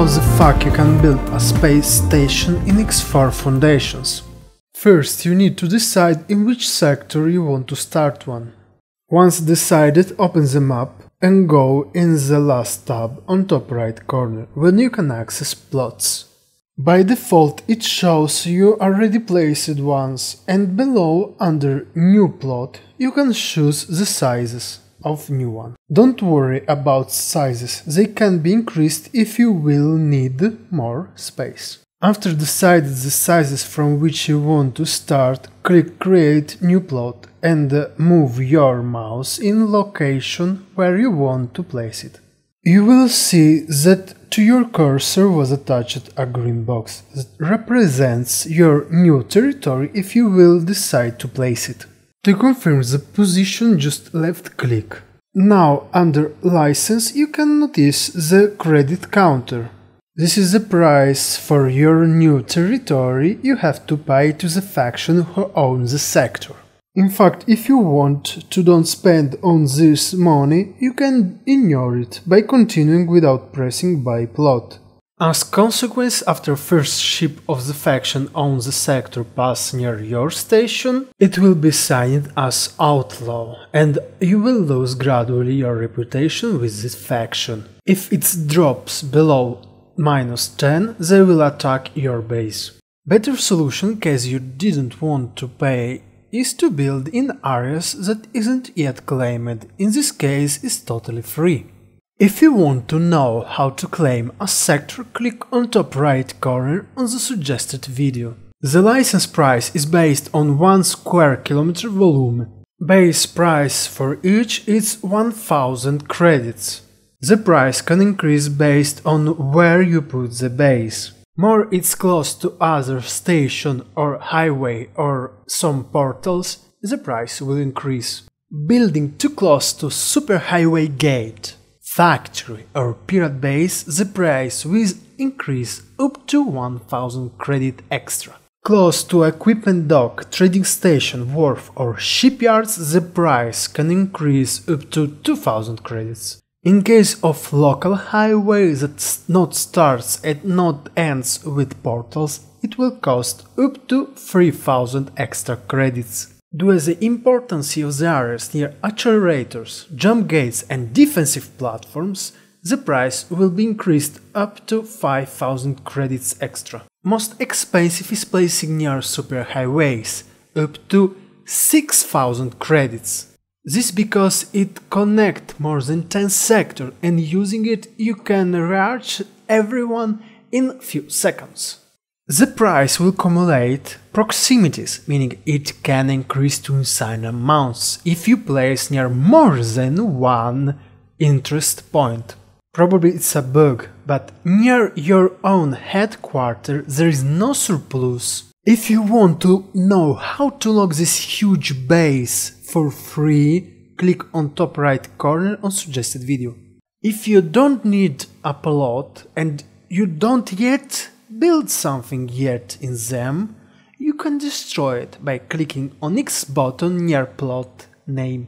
how the fuck you can build a space station in X4 Foundations. First, you need to decide in which sector you want to start one. Once decided, open the map and go in the last tab on top right corner, when you can access plots. By default, it shows you already placed ones, and below, under New Plot, you can choose the sizes of new one. Don't worry about sizes, they can be increased if you will need more space. After decided the sizes from which you want to start, click Create New Plot and move your mouse in location where you want to place it. You will see that to your cursor was attached a green box that represents your new territory if you will decide to place it. To confirm the position, just left click. Now under License you can notice the credit counter. This is the price for your new territory you have to pay to the faction who owns the sector. In fact, if you want to don't spend on this money, you can ignore it by continuing without pressing buy plot. As consequence, after first ship of the faction owns the sector pass near your station, it will be signed as outlaw, and you will lose gradually your reputation with this faction. If it drops below -10, they will attack your base. Better solution, in case you didn't want to pay, is to build in areas that isn't yet claimed, in this case is totally free. If you want to know how to claim a sector, click on top right corner on the suggested video. The license price is based on 1 square kilometer volume. Base price for each is 1000 credits. The price can increase based on where you put the base. More it's close to other station or highway or some portals, the price will increase. Building too close to superhighway gate, factory or pirate base, the price will increase up to 1000 credit extra. Close to equipment dock, trading station, wharf or shipyards, the price can increase up to 2000 credits. In case of local highway that not starts and not ends with portals, it will cost up to 3000 extra credits. Due to the importance of the areas near accelerators, jump gates and defensive platforms, the price will be increased up to 5000 credits extra. Most expensive is placing near superhighways, up to 6000 credits. This because it connects more than 10 sectors and using it you can reach everyone in few seconds. The price will accumulate proximities, meaning it can increase to insane amounts if you place near more than one interest point. Probably it's a bug, but near your own headquarters there is no surplus. If you want to know how to lock this huge base for free, click on top right corner on suggested video. If you don't need a plot and you don't yet build something yet in them, you can destroy it by clicking on X button near plot name.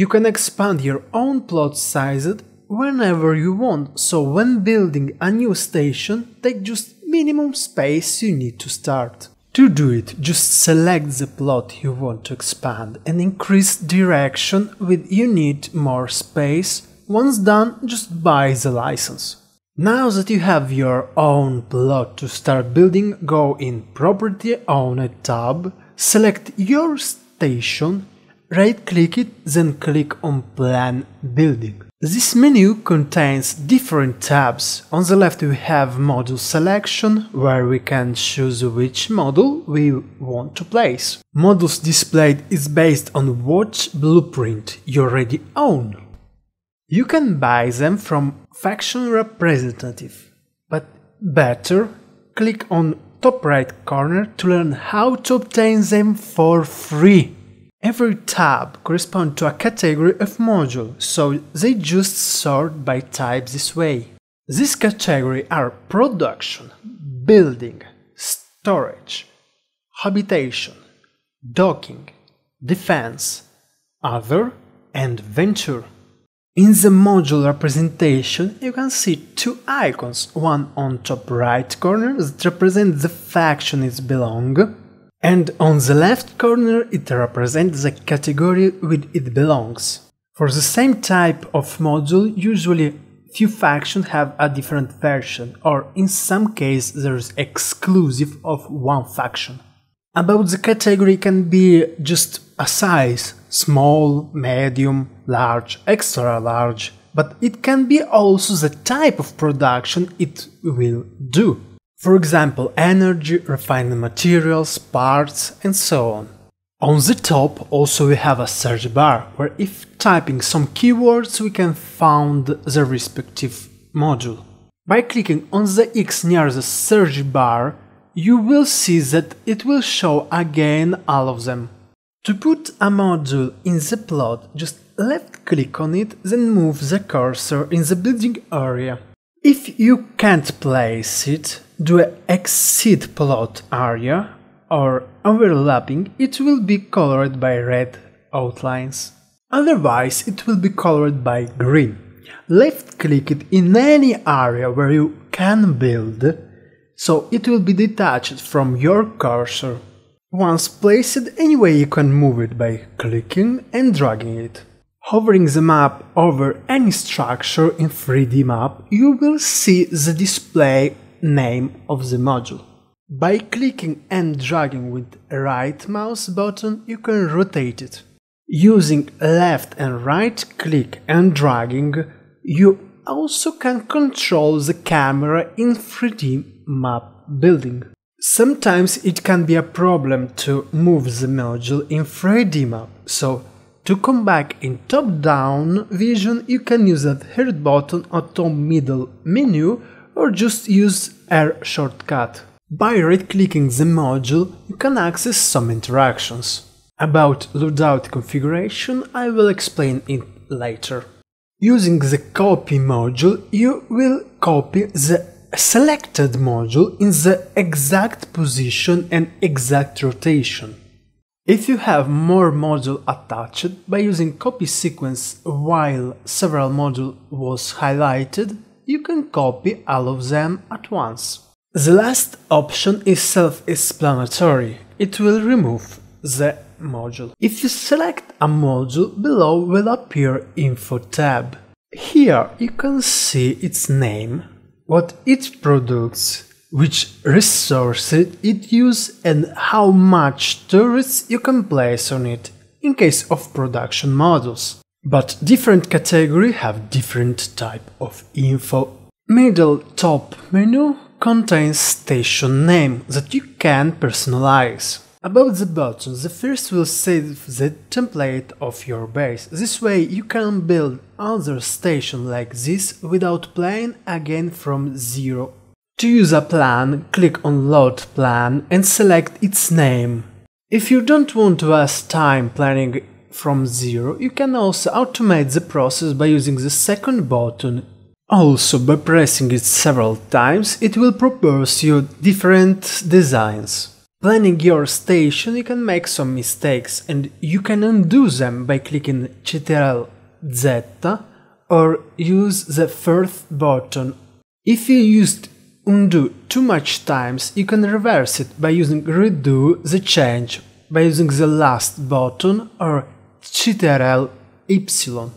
You can expand your own plot size whenever you want, so when building a new station, take just minimum space you need to start. To do it, just select the plot you want to expand and increase direction with you need more space. Once done, just buy the license. Now that you have your own plot to start building, go in Property Owner tab, select your station, right-click it, then click on Plan Building. This menu contains different tabs. On the left we have module selection, where we can choose which module we want to place. Modules displayed is based on what blueprint you already own. You can buy them from faction representative, but better click on top right corner to learn how to obtain them for free. Every tab corresponds to a category of module, so they just sort by type this way. These categories are production, building, storage, habitation, docking, defense, other and venture. In the module representation, you can see two icons, one on top right corner that represents the faction it belongs, and on the left corner it represents the category with it belongs. For the same type of module, usually few factions have a different version, or in some case there is exclusive of one faction. About the category can be just a size, small, medium, large, extra large, but it can be also the type of production it will do. For example, energy, refined materials, parts, and so on. On the top also we have a search bar, where if typing some keywords we can find the respective module. By clicking on the X near the search bar, you will see that it will show again all of them. To put a module in the plot, just left-click on it, then move the cursor in the building area. If you can't place it, do an exit plot area or overlapping, it will be colored by red outlines. Otherwise, it will be colored by green. Left-click it in any area where you can build, so it will be detached from your cursor. Once placed, anyway you can move it by clicking and dragging it. Hovering the map over any structure in 3D map, you will see the display name of the module. By clicking and dragging with right mouse button, you can rotate it. Using left and right click and dragging, you also can control the camera in 3D map building. Sometimes it can be a problem to move the module in 3D map, so to come back in top-down vision you can use the third button or top-middle menu, or just use R shortcut. By right-clicking the module you can access some interactions. About loadout configuration I will explain it later. Using the copy module you will copy the selected module in the exact position and exact rotation. If you have more module attached, by using copy sequence while several module was highlighted, you can copy all of them at once. The last option is self-explanatory, it will remove the module. If you select a module, below will appear Info tab. Here you can see its name, what it produces, which resources it uses, and how much turrets you can place on it, in case of production modules. But different categories have different type of info. Middle top menu contains station name that you can personalize. About the buttons, the first will save the template of your base. This way you can build other station like this without playing again from zero. To use a plan, click on Load Plan and select its name. If you don't want to waste time planning from zero, you can also automate the process by using the second button. Also, by pressing it several times, it will propose you different designs. Planning your station, you can make some mistakes, and you can undo them by clicking Ctrl Z or use the fourth button. If you used undo too much times, you can reverse it by using redo the change, by using the last button or Ctrl Y.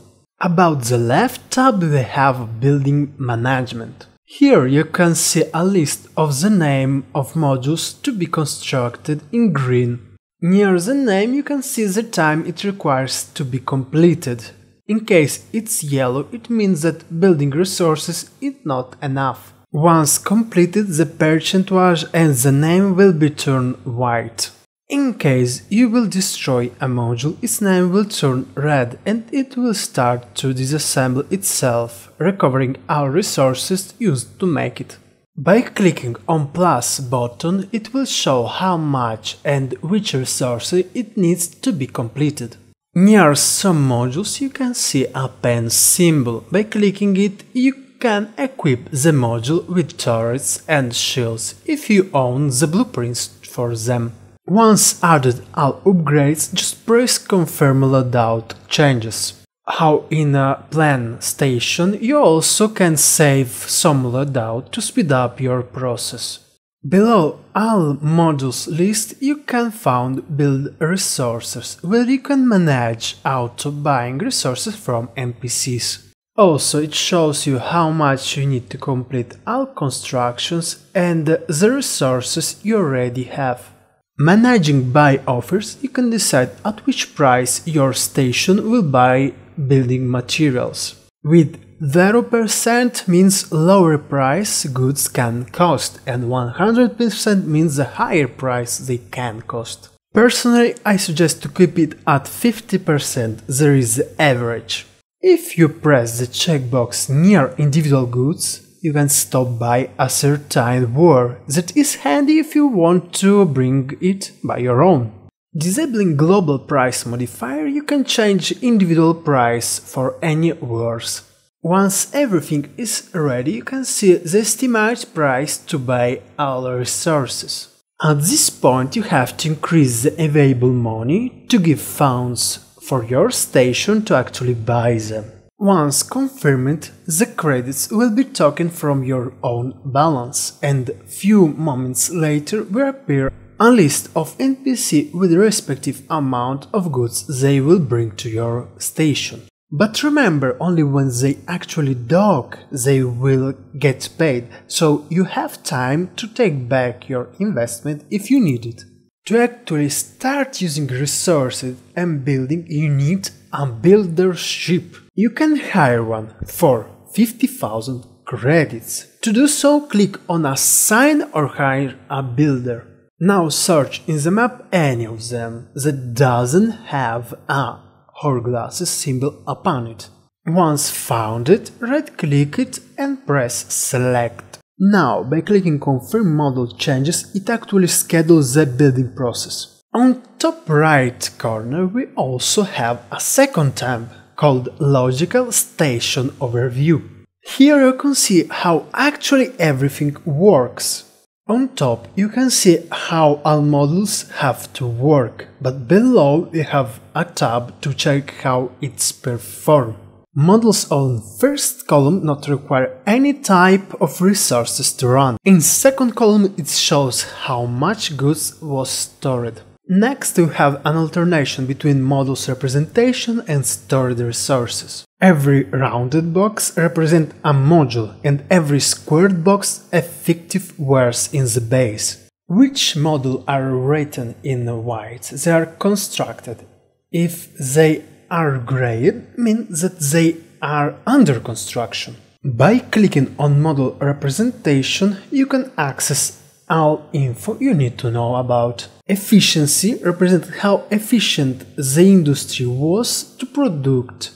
About the left tab we have building management. Here you can see a list of the name of modules to be constructed in green. Near the name you can see the time it requires to be completed. In case it's yellow, it means that building resources is not enough. Once completed, the percentage and the name will be turned white. In case you will destroy a module, its name will turn red and it will start to disassemble itself, recovering all resources used to make it. By clicking on plus button, it will show how much and which resources it needs to be completed. Near some modules you can see a pen symbol. By clicking it, you can equip the module with turrets and shields if you own the blueprints for them. Once added all upgrades, just press Confirm Loadout Changes. how in a plan station you also can save some loadout to speed up your process. Below all modules list you can find build resources, where you can manage auto buying resources from NPCs. Also it shows you how much you need to complete all constructions and the resources you already have. Managing buy offers, you can decide at which price your station will buy building materials. With 0% means lower price goods can cost, and 100% means the higher price they can cost. Personally, I suggest to keep it at 50%, there is the average. If you press the checkbox near individual goods, you can stop by a certain war, that is handy if you want to bring it by your own. Disabling global price modifier, you can change individual price for any wars. Once everything is ready, you can see the estimated price to buy all resources. At this point you have to increase the available money to give funds for your station to actually buy them. Once confirmed, the credits will be taken from your own balance, and few moments later will appear a list of NPC with respective amount of goods they will bring to your station. But remember, only when they actually dock they will get paid, so you have time to take back your investment if you need it. To actually start using resources and building, you need a builder's ship. You can hire one for 50,000 credits. To do so, click on Assign or Hire a Builder. Now search in the map any of them that doesn't have a hourglass symbol upon it. Once found it, right-click it and press Select. Now, by clicking Confirm Model Changes, it actually schedules the building process. On top right corner, we also have a second tab called Logical Station Overview. Here you can see how actually everything works. On top you can see how all models have to work, but below you have a tab to check how it's performed. Models on first column not require any type of resources to run. In second column it shows how much goods was stored. Next you have an alternation between models representation and stored resources. Every rounded box represents a module, and every squared box a fictive wares in the base. Which modules are written in white, they are constructed. If they are grayed, means that they are under construction. By clicking on model representation you can access all info you need to know about. Efficiency represents how efficient the industry was to produce.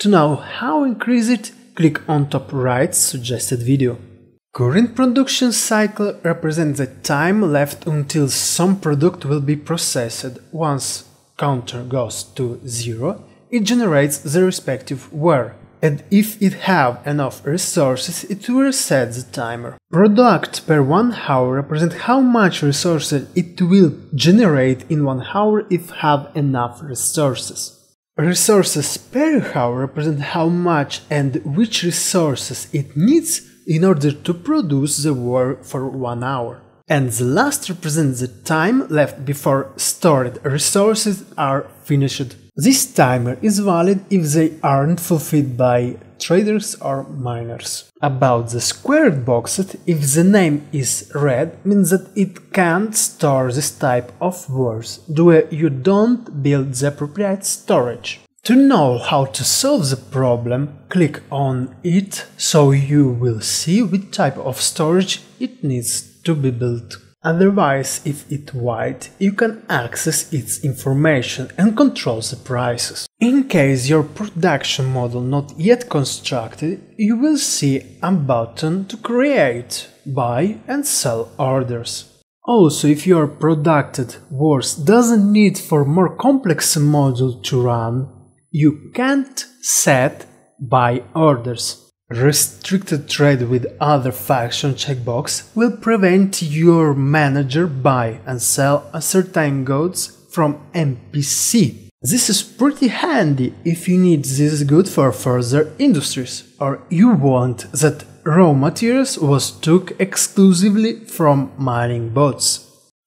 To know how to increase it, click on top right suggested video. Current production cycle represents the time left until some product will be processed. Once counter goes to 0, it generates the respective ware, and if it have enough resources it will reset the timer. Product per 1 hour represent how much resources it will generate in 1 hour if have enough resources. Resources per hour represent how much and which resources it needs in order to produce the ware for 1 hour. And the last represents the time left before stored resources are finished. This timer is valid if they aren't fulfilled by traders or miners. About the squared boxes, if the name is red, means that it can't store this type of wares, though you don't build the appropriate storage. To know how to solve the problem, click on it, so you will see which type of storage it needs to be built. Otherwise, if it's white, you can access its information and control the prices. In case your production model not yet constructed, you will see a button to create, buy and sell orders. Also, if your producted wares doesn't need for more complex module to run, you can't set buy orders. Restricted trade with other faction checkbox will prevent your manager buy and sell a certain goods from NPC. This is pretty handy if you need this good for further industries, or you want that raw materials was took exclusively from mining bots.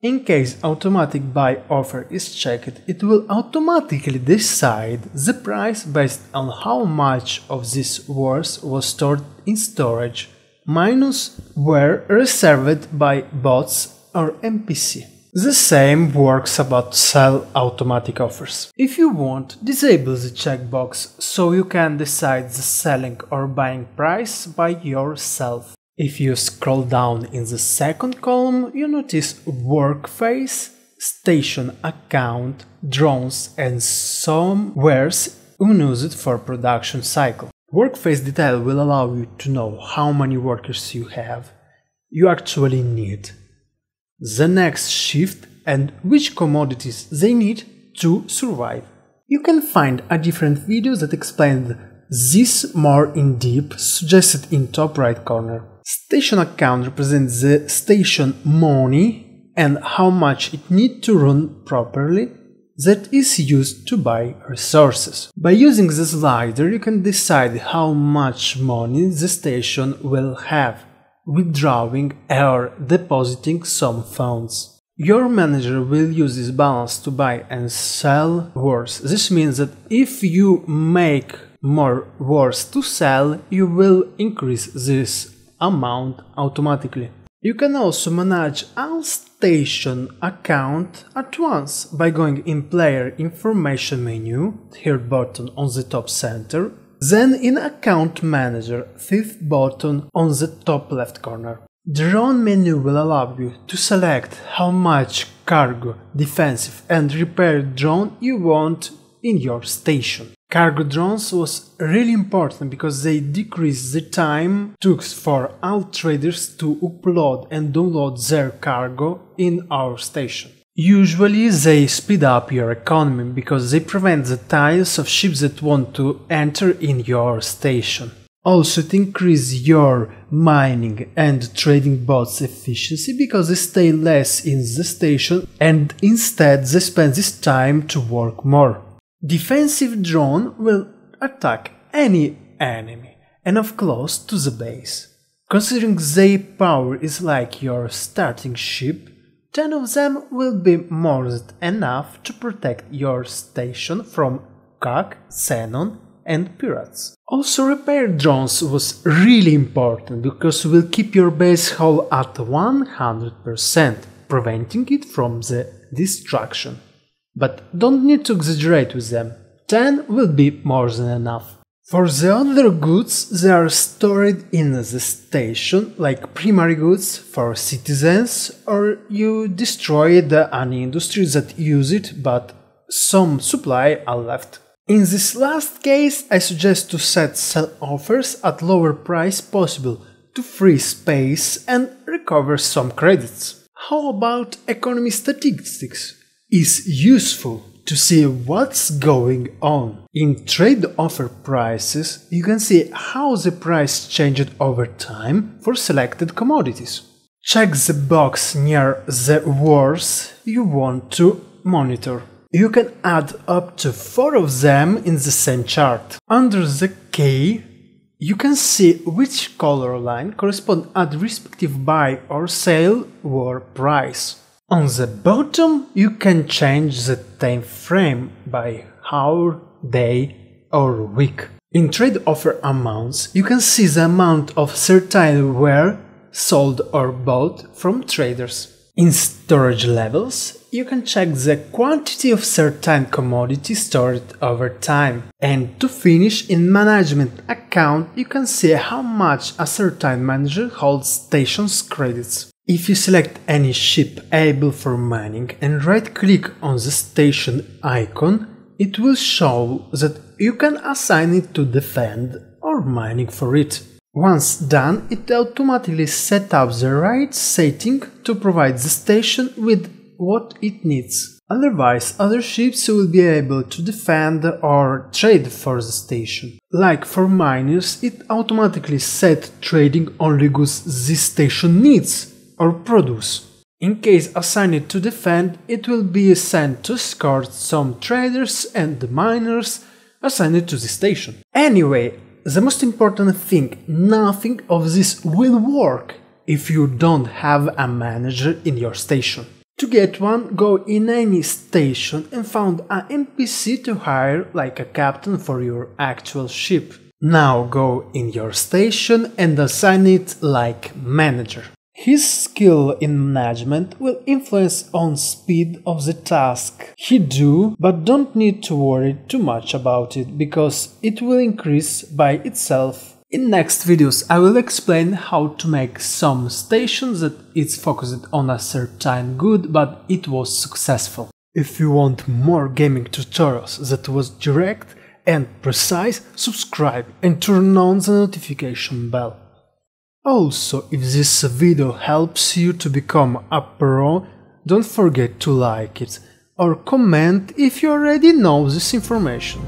In case automatic buy offer is checked, it will automatically decide the price based on how much of this worth was stored in storage, minus were reserved by bots or NPC. The same works about sell automatic offers. If you want, disable the checkbox so you can decide the selling or buying price by yourself. If you scroll down in the second column, you notice work phase, station account, drones and some wares unused for production cycle. Work phase detail will allow you to know how many workers you have, you actually need, the next shift and which commodities they need to survive. You can find a different video that explains this more in deep, suggested in top right corner. Station account represents the station money and how much it needs to run properly that is used to buy resources. By using the slider you can decide how much money the station will have, withdrawing or depositing some funds. Your manager will use this balance to buy and sell wares. This means that if you make more wares to sell, you will increase this amount automatically. You can also manage all station account at once by going in player information menu, third button on the top center, then in account manager, fifth button on the top left corner. Drone menu will allow you to select how much cargo, defensive and repair drone you want in your station. Cargo drones was really important because they decreased the time it took for all traders to upload and download their cargo in our station. Usually they speed up your economy because they prevent the tiles of ships that want to enter in your station. Also it increases your mining and trading bots efficiency because they stay less in the station and instead they spend this time to work more. Defensive drone will attack any enemy and of close to the base. Considering their power is like your starting ship, 10 of them will be more than enough to protect your station from Kak, Xenon and pirates. Also repair drones was really important because will keep your base whole at 100%, preventing it from the destruction. But don't need to exaggerate with them, 10 will be more than enough. For the other goods, they are stored in the station, like primary goods for citizens, or you destroy an industry that use it, but some supply are left. In this last case, I suggest to set sell offers at lower price possible, to free space and recover some credits. How about economy statistics? Is useful to see what's going on. In trade offer prices, you can see how the price changed over time for selected commodities. Check the box near the wars you want to monitor. You can add up to 4 of them in the same chart. Under the key, you can see which color line corresponds at respective buy or sale war price. On the bottom you can change the time frame by hour, day or week. In trade offer amounts you can see the amount of certain ware sold or bought from traders. In storage levels you can check the quantity of certain commodity stored over time. And to finish, in management account you can see how much a certain manager holds stations credits. If you select any ship able for mining and right-click on the station icon, it will show that you can assign it to defend or mining for it. Once done, it automatically sets up the right setting to provide the station with what it needs. Otherwise, other ships will be able to defend or trade for the station. Like for miners, it automatically sets trading only goods this station needs or produce. In case assigned to defend, it will be sent to escort some traders and the miners assigned to the station. Anyway, the most important thing, nothing of this will work if you don't have a manager in your station. To get one, go in any station and find an NPC to hire like a captain for your actual ship. Now go in your station and assign it like manager. His skill in management will influence on speed of the task he do, but don't need to worry too much about it because it will increase by itself. In next videos I will explain how to make some stations that it's focused on a certain good but it was successful. If you want more gaming tutorials that was direct and precise, subscribe and turn on the notification bell. Also, if this video helps you to become a pro, don't forget to like it or comment if you already know this information.